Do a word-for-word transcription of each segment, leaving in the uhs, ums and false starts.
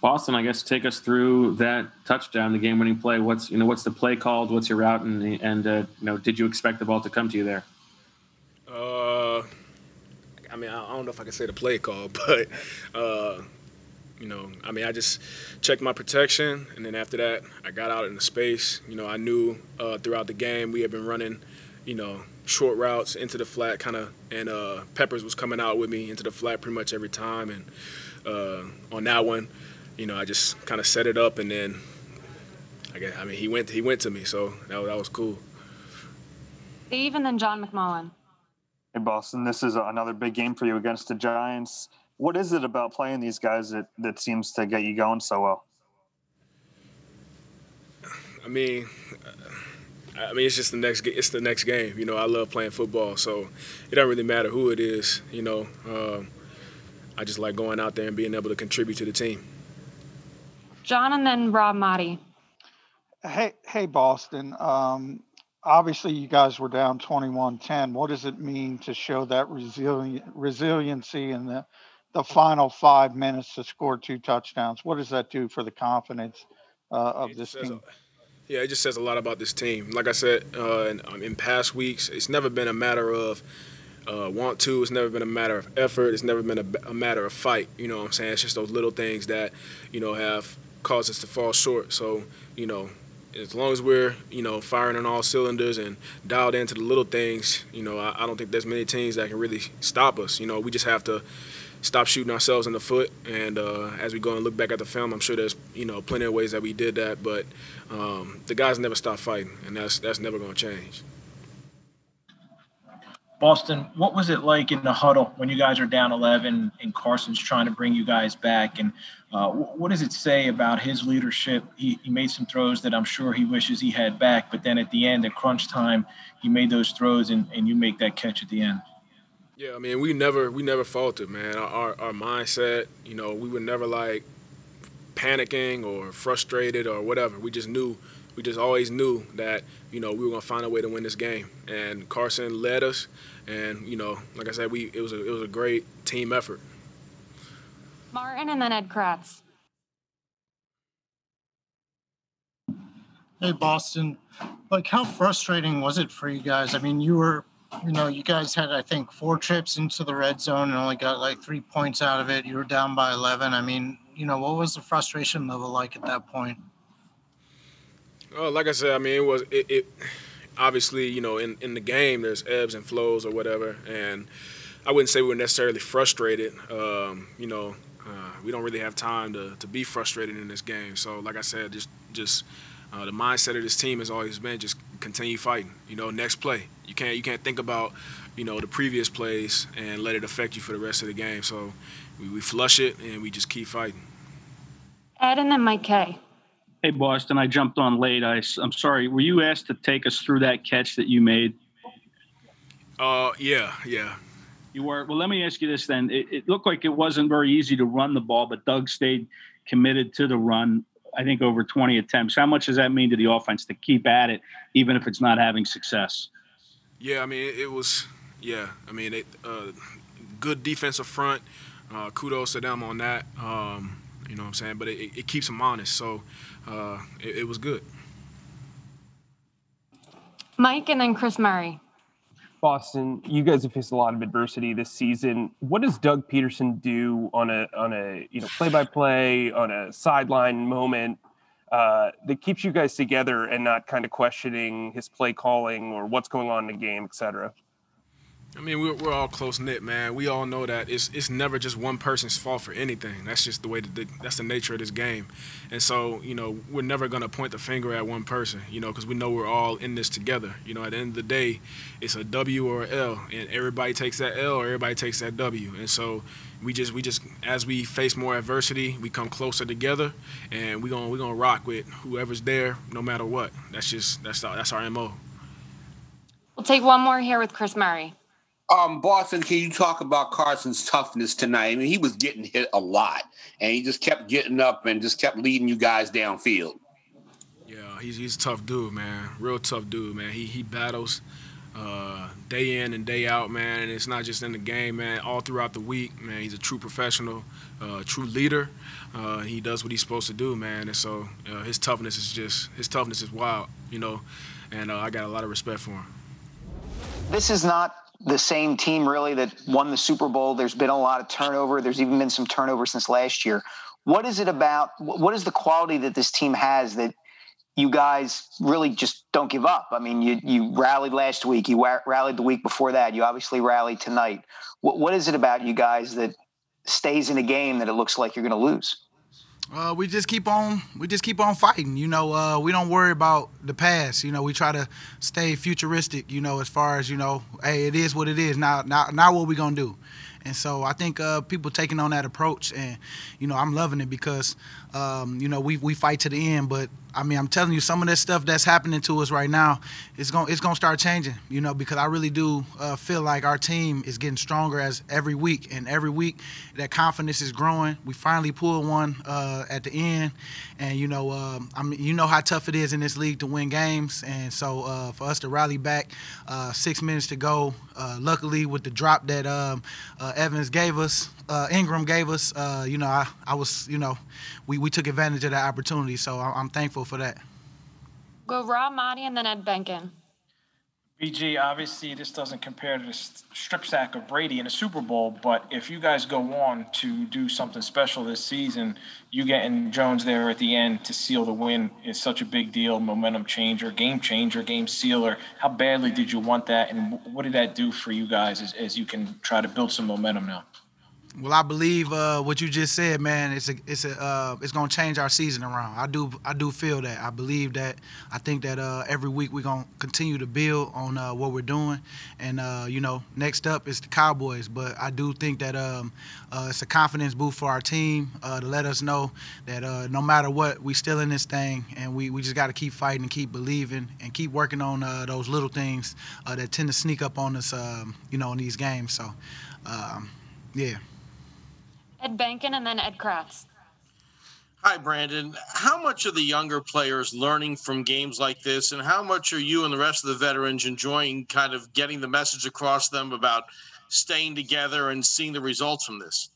Boston, I guess, take us through that touchdown, the game-winning play. What's you know, what's the play called? What's your route, and and uh, you know, did you expect the ball to come to you there? Uh, I mean, I don't know if I can say the play call, but uh, you know, I mean, I just checked my protection, and then after that, I got out in the space. You know, I knew uh, throughout the game we had been running, you know, short routes into the flat, kind of, and uh, Peppers was coming out with me into the flat pretty much every time, and uh, on that one. You know, I just kind of set it up, and then I guess, I mean, he went he went to me, so that, that was cool. Dave, and then John McMullen. Hey, Boston, this is another big game for you against the Giants. What is it about playing these guys that, that seems to get you going so well? I mean, I mean, it's just the next it's the next game. You know, I love playing football, so it doesn't really matter who it is. You know, um, I just like going out there and being able to contribute to the team. John, and then Rob Motti. Hey, hey, Boston. Um, obviously, you guys were down twenty-one ten. What does it mean to show that resili- resiliency in the, the final five minutes to score two touchdowns? What does that do for the confidence uh, of this team? A, yeah, it just says a lot about this team. Like I said, uh, in, in past weeks, it's never been a matter of uh, want to. It's never been a matter of effort. It's never been a, a matter of fight. You know what I'm saying? It's just those little things that, you know, have – cause us to fall short. So, you know, as long as we're, you know, firing on all cylinders and dialed into the little things, you know, I, I don't think there's many teams that can really stop us. You know, we just have to stop shooting ourselves in the foot. And uh, as we go and look back at the film, I'm sure there's, you know, plenty of ways that we did that. But um, the guys never stop fighting, and that's that's never going to change. Boston, what was it like in the huddle when you guys are down eleven and Carson's trying to bring you guys back? And uh, what does it say about his leadership? He, he made some throws that I'm sure he wishes he had back, but then at the end, at crunch time, he made those throws and, and you make that catch at the end. Yeah, I mean, we never we never faltered, man. Our, our mindset, you know, we were never like panicking or frustrated or whatever. We just knew. We just always knew that, you know, we were going to find a way to win this game. And Carson led us. And, you know, like I said, we it was a, it was a great team effort. Martin, and then Ed Kratz. Hey, Boston. Like, how frustrating was it for you guys? I mean, you were, you know, you guys had, I think, four trips into the red zone and only got, like, three points out of it. You were down by eleven. I mean, you know, what was the frustration level like at that point? Well, like I said, I mean, it was it, it. Obviously, you know, in in the game, there's ebbs and flows or whatever, and I wouldn't say we were necessarily frustrated. Um, you know, uh, we don't really have time to to be frustrated in this game. So, like I said, just just uh, the mindset of this team has always been just continue fighting. You know, next play. You can't you can't think about, you know, the previous plays and let it affect you for the rest of the game. So, we, we flush it and we just keep fighting. Ed, and then Mike K. Hey, Boston, I jumped on late. I, I'm sorry. Were you asked to take us through that catch that you made? Uh, yeah, yeah. You were? Well, let me ask you this then. It, it looked like it wasn't very easy to run the ball, but Doug stayed committed to the run, I think, over twenty attempts. How much does that mean to the offense to keep at it, even if it's not having success? Yeah, I mean, it was – yeah. I mean, it, uh, good defensive front. Uh, kudos to them on that. Um You know what I'm saying? But it, it keeps them honest, so uh, it, it was good. Mike, and then Chris Murray. Boston, you guys have faced a lot of adversity this season. What does Doug Pederson do on a on a you know play-by-play, on a sideline moment uh, that keeps you guys together and not kind of questioning his play calling or what's going on in the game, et cetera? I mean, we're, we're all close-knit, man. We all know that it's it's never just one person's fault for anything. That's just the way that the, that's the nature of this game. And so, you know, we're never going to point the finger at one person, you know, because we know we're all in this together. You know, at the end of the day, it's a W or an L, and everybody takes that L or everybody takes that W. And so we just, we just as we face more adversity, we come closer together, and we're gonna, we're gonna rock with whoever's there no matter what. That's just that's our, that's our M O. We'll take one more here with Chris Murray. Um, Boston, can you talk about Carson's toughness tonight? I mean, he was getting hit a lot, and he just kept getting up and just kept leading you guys downfield. Yeah, he's he's a tough dude, man. Real tough dude, man. He he battles. uh, day in and day out, man. And it's not just in the game, man. All throughout the week, man, he's a true professional, uh, true leader. Uh, he does what he's supposed to do, man. And so uh, his toughness is just his toughness is wild, you know. And uh, I got a lot of respect for him. This is not the same team, really, that won the Super Bowl. There's been a lot of turnover. There's even been some turnover since last year. What is it about, what is the quality that this team has that you guys really just don't give up? I mean, you you rallied last week. You rallied the week before that. You obviously rallied tonight. What, what is it about you guys that stays in a game that it looks like you're going to lose? Uh, we just keep on, we just keep on fighting. You know, uh, we don't worry about the past. You know, we try to stay futuristic. You know, as far as you know, hey, it is what it is. Now, now, now, what we gonna do? And so I think uh, people taking on that approach, and you know, I'm loving it because um, you know we we fight to the end. But I mean, I'm telling you, some of that stuff that's happening to us right now, it's gonna it's gonna start changing. You know, because I really do uh, feel like our team is getting stronger as every week, and every week that confidence is growing. We finally pulled one Uh, at the end, and you know, um, I mean, you know how tough it is in this league to win games, and so uh, for us to rally back, uh, six minutes to go. Uh, luckily, with the drop that um, uh, Evans gave us, uh, Ingram gave us, uh, you know, I, I was, you know, we, we took advantage of that opportunity, so I, I'm thankful for that. Go Rob, Monty, and then Ed Benkin. B G, obviously this doesn't compare to the strip sack of Brady in a Super Bowl, but if you guys go on to do something special this season, you getting Jones there at the end to seal the win is such a big deal, momentum changer, game changer, game sealer. How badly did you want that, and what did that do for you guys as, as you can try to build some momentum now? Well, I believe uh, what you just said, man. It's a, it's a, uh, it's gonna change our season around. I do, I do feel that. I believe that. I think that uh, every week we're gonna continue to build on uh, what we're doing, and uh, you know, next up is the Cowboys. But I do think that um, uh, it's a confidence boost for our team uh, to let us know that uh, no matter what, we still in this thing, and we, we just got to keep fighting and keep believing and keep working on uh, those little things uh, that tend to sneak up on us, um, you know, in these games. So, um, yeah. Ed Benkin and then Ed Kratz. Hi, Brandon. How much are the younger players learning from games like this, and how much are you and the rest of the veterans enjoying kind of getting the message across them about staying together and seeing the results from this?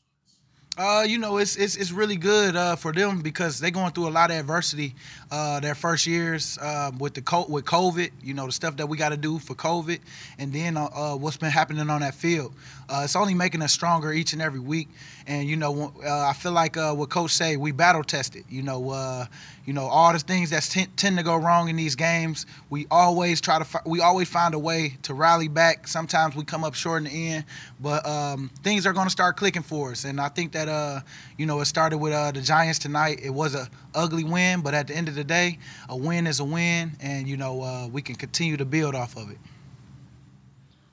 Uh, you know, it's it's it's really good uh, for them because they're going through a lot of adversity uh, their first years uh, with the co with COVID. You know, the stuff that we got to do for COVID, and then uh, what's been happening on that field. Uh, it's only making us stronger each and every week. And you know, uh, I feel like uh, what Coach say, we battle tested. You know, uh, you know all the things that t tend to go wrong in these games, we always try to we always find a way to rally back. Sometimes we come up short in the end, but um, things are going to start clicking for us, and I think that. Uh, you know, it started with uh, the Giants tonight. It was an ugly win, but at the end of the day, a win is a win, and, you know, uh, we can continue to build off of it.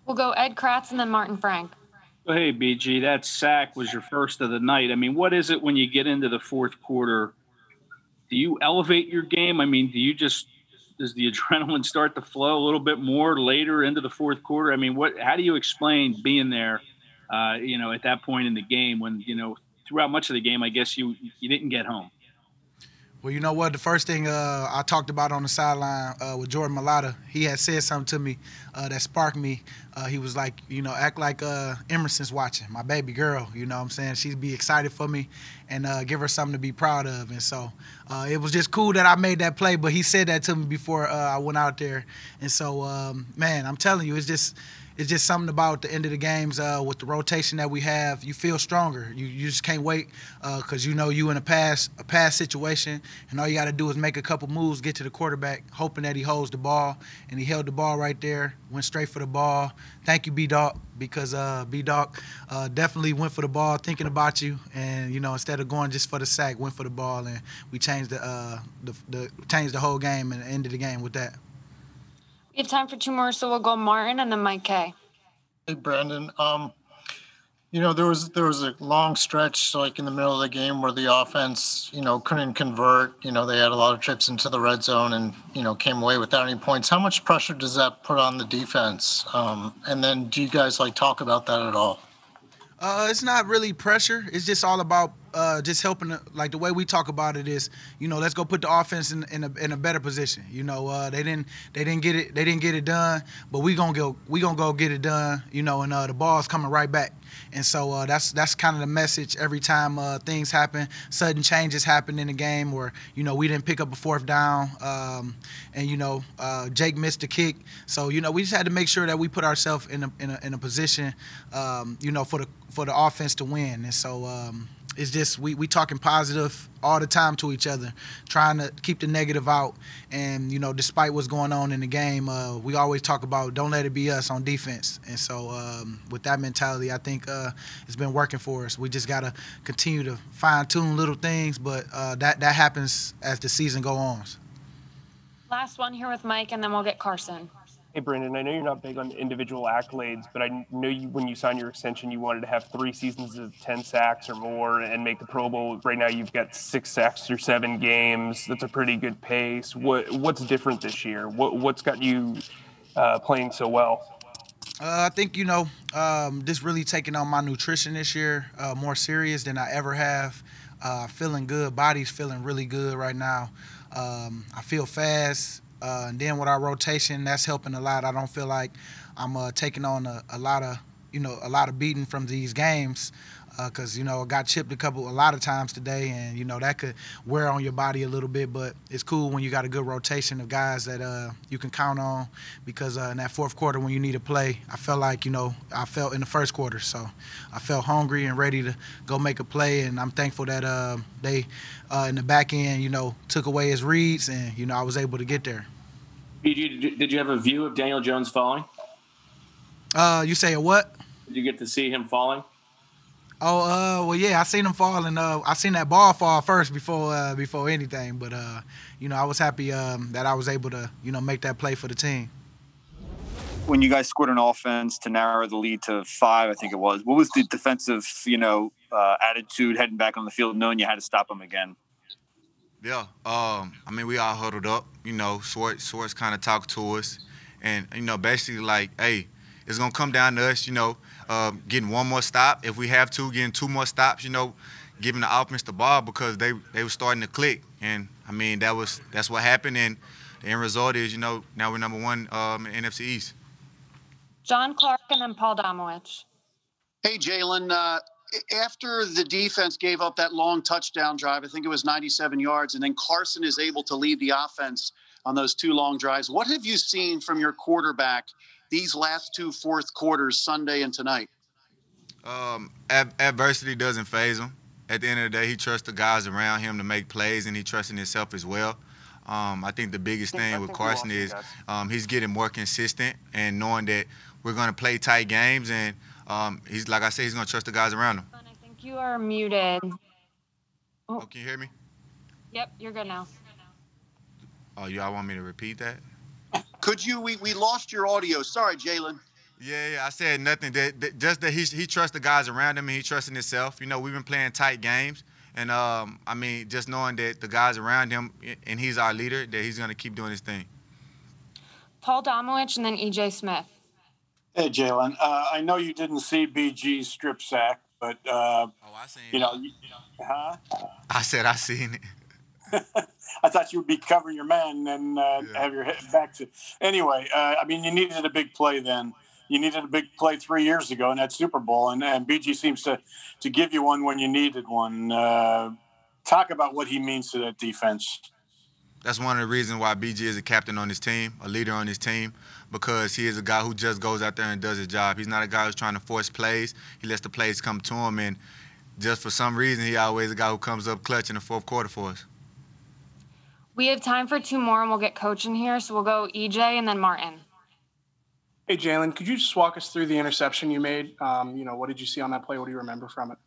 We'll go Ed Kratz and then Martin Frank. Well, hey, B G, that sack was your first of the night. I mean, what is it when you get into the fourth quarter? Do you elevate your game? I mean, do you just – does the adrenaline start to flow a little bit more later into the fourth quarter? I mean, what? How do you explain being there? Uh, you know, at that point in the game when, you know, throughout much of the game, I guess you you didn't get home. Well, you know what? The first thing uh, I talked about on the sideline uh, with Jordan Mailata, he had said something to me uh, that sparked me. Uh, he was like, you know, act like uh, Emerson's watching, my baby girl. You know what I'm saying? She'd be excited for me and uh, give her something to be proud of. And so uh, it was just cool that I made that play, but he said that to me before uh, I went out there. And so, um, man, I'm telling you, it's just – it's just something about the end of the games uh, with the rotation that we have. You feel stronger. You, you just can't wait because uh, you know you in a pass a pass situation, and all you got to do is make a couple moves, get to the quarterback, hoping that he holds the ball. And he held the ball right there, went straight for the ball. Thank you, B-Doc, because uh, B-Doc uh, definitely went for the ball, thinking about you. And you know, instead of going just for the sack, went for the ball, and we changed the uh, the, the changed the whole game and ended the game with that. We have time for two more, so we'll go Martin and then Mike Kay. Hey, Brandon. Um, you know, there was there was a long stretch, like in the middle of the game, where the offense, you know, couldn't convert. You know, they had a lot of trips into the red zone and, you know, came away without any points. How much pressure does that put on the defense? Um, and then do you guys, like, talk about that at all? Uh, it's not really pressure. It's just all about uh, just helping the, like the way we talk about it is, you know, let's go put the offense in in a, in a better position. You know, uh, they didn't they didn't get it they didn't get it done, but we gonna go we gonna go get it done. You know, and uh, the ball's coming right back. And so uh, that's that's kind of the message every time uh, things happen, sudden changes happen in the game, or you know we didn't pick up a fourth down, um, and you know uh, Jake missed a kick. So you know we just had to make sure that we put ourselves in a, in a in a position, um, you know, for the for the offense to win. And so um, it's just we we talking positive all the time to each other, trying to keep the negative out. And you know, despite what's going on in the game, uh, we always talk about don't let it be us on defense. And so um, with that mentality, I think uh, it's been working for us. We just gotta continue to fine tune little things, but uh, that that happens as the season goes on. Last one here with Mike, and then we'll get Carson. Hey, Brandon, I know you're not big on individual accolades, but I know you, when you signed your extension, you wanted to have three seasons of ten sacks or more and make the Pro Bowl. Right now you've got six sacks through seven games. That's a pretty good pace. What What's different this year? What, what's got you uh, playing so well? Uh, I think, you know, um, just really taking on my nutrition this year uh, more serious than I ever have. Uh, feeling good. Body's feeling really good right now. Um, I feel fast. Uh, and then with our rotation, that's helping a lot. I don't feel like I'm uh, taking on a, a lot of, you know, a lot of beating from these games, because uh, you know I got chipped a couple, a lot of times today, and you know that could wear on your body a little bit. But it's cool when you got a good rotation of guys that uh, you can count on, because uh, in that fourth quarter when you need to play, I felt like you know I felt in the first quarter, so I felt hungry and ready to go make a play. And I'm thankful that uh, they uh, in the back end, you know, took away his reads, and you know I was able to get there. Did you, did you have a view of Daniel Jones falling? Uh, you say a what? Did you get to see him falling? Oh, uh, well, yeah, I seen him fall, and uh, I seen that ball fall first before uh, before anything. But, uh, you know, I was happy um, that I was able to, you know, make that play for the team. When you guys scored an offense to narrow the lead to five, I think it was, what was the defensive, you know, uh, attitude heading back on the field knowing you had to stop him again? Yeah, um, I mean, we all huddled up, you know, Schwartz, Schwartz kind of talked to us and, you know, basically like, hey, it's going to come down to us, you know, uh, getting one more stop. If we have to, getting two more stops, you know, giving the offense the ball because they, they were starting to click. And, I mean, that was that's what happened. And the end result is, you know, now we're number one um, in the N F C East. John Clark and then Paul Domowich. Hey, Jalen. Uh After the defense gave up that long touchdown drive, I think it was ninety-seven yards, and then Carson is able to lead the offense on those two long drives. What have you seen from your quarterback these last two fourth quarters, Sunday and tonight? Um, ad adversity doesn't faze him. At the end of the day, he trusts the guys around him to make plays, and he trusts in himself as well. Um, I think the biggest thing with Carson is um, he's getting more consistent and knowing that we're going to play tight games and – Um, he's like I said, he's gonna trust the guys around him. I think you are muted. Oh. Oh, can you hear me? Yep, you're good now. Oh, y'all want me to repeat that? Could you? We we lost your audio. Sorry, Jalen. Yeah, yeah, I said nothing. That, that just that he he trusts the guys around him and he trusts in himself. You know, we've been playing tight games, and um, I mean, just knowing that the guys around him and he's our leader, that he's gonna keep doing his thing. Paul Domowich and then E J Smith. Hey, Jalen, uh, I know you didn't see B G's strip sack, but, uh, oh, I seen you know, you, you know, huh? I said I seen it. I thought you would be covering your man and uh, yeah. have your head back to – anyway, uh, I mean, you needed a big play then. You needed a big play three years ago in that Super Bowl, and, and B G seems to, to give you one when you needed one. Uh, talk about what he means to that defense. That's one of the reasons why B G is a captain on his team, a leader on his team, because he is a guy who just goes out there and does his job. He's not a guy who's trying to force plays. He lets the plays come to him, and just for some reason, he's always a guy who comes up clutch in the fourth quarter for us. We have time for two more, and we'll get Coach in here, so we'll go E J and then Martin. Hey, Jalen, could you just walk us through the interception you made? Um, you know, what did you see on that play? What do you remember from it?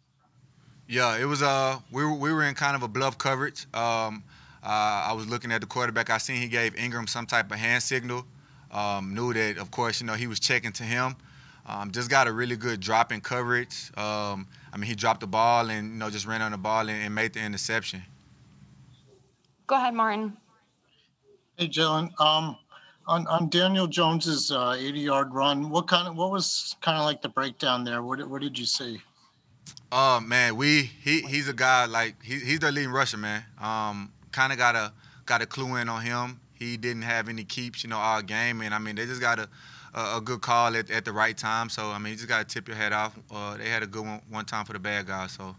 Yeah, it was uh, – we were, we were in kind of a bluff coverage. Um, Uh, I was looking at the quarterback. I seen he gave Ingram some type of hand signal. Um, knew that, of course, you know, he was checking to him. Um, just got a really good drop in coverage. Um, I mean, he dropped the ball and, you know, just ran on the ball and, and made the interception. Go ahead, Martin. Hey, Jalen. Um, on, on Daniel Jones's eighty-yard uh, run, what kind of what was kind of like the breakdown there? What what did you see? Um, man, we he he's a guy like he, he's the leading rusher, man. Um, kind of got a got a clue in on him. He didn't have any keeps, you know, all game, and I mean they just got a a, a good call at, at the right time. So I mean, you just got to tip your head off. Uh, they had a good one one time for the bad guys. So